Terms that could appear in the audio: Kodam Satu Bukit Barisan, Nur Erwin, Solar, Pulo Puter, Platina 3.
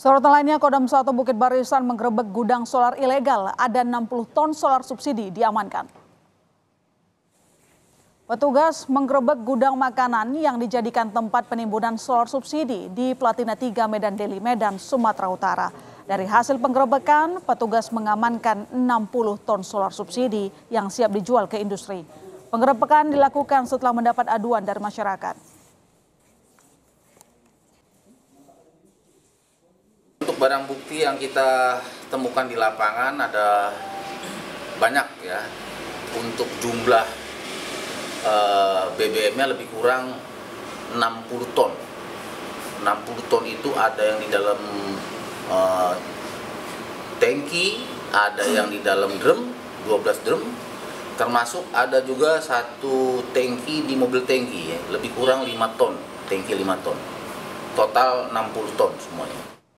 Sorotan lainnya, Kodam Satu Bukit Barisan menggerebek gudang solar ilegal, ada 60 ton solar subsidi diamankan. Petugas menggerebek gudang makanan yang dijadikan tempat penimbunan solar subsidi di Platina 3 Medan Deli, Medan, Sumatera Utara. Dari hasil penggerebekan, petugas mengamankan 60 ton solar subsidi yang siap dijual ke industri. Penggerebekan dilakukan setelah mendapat aduan dari masyarakat. Barang bukti yang kita temukan di lapangan ada banyak ya, untuk jumlah BBM-nya lebih kurang 60 ton. 60 ton itu ada yang di dalam tangki, ada yang di dalam drum, 12 drum, termasuk ada juga satu tangki di mobil tangki ya, lebih kurang 5 ton, tangki 5 ton. Total 60 ton semuanya.